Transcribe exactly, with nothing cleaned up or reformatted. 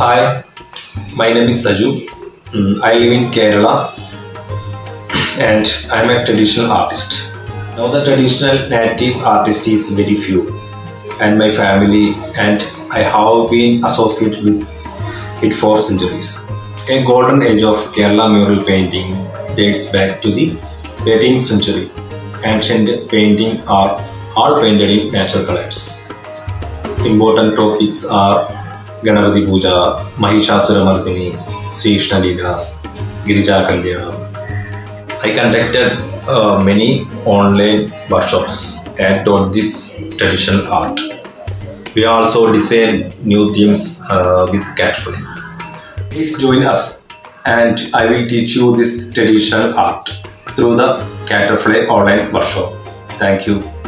Hi, my name is Saju. I live in Kerala and I am a traditional artist. Now the traditional native artist is very few, and my family and I have been associated with it for centuries. A golden age of Kerala mural painting dates back to the eighteenth century. Ancient paintings are all painted in natural colors. Important topics are Ganapati Pooja, Mahishasura Mardini, Sri Shnaligas, Girija Kandya. I conducted uh, many online workshops and taught this traditional art. We also design new themes uh, with Catterfly. Please join us and I will teach you this traditional art through the Catterfly online workshop. Thank you.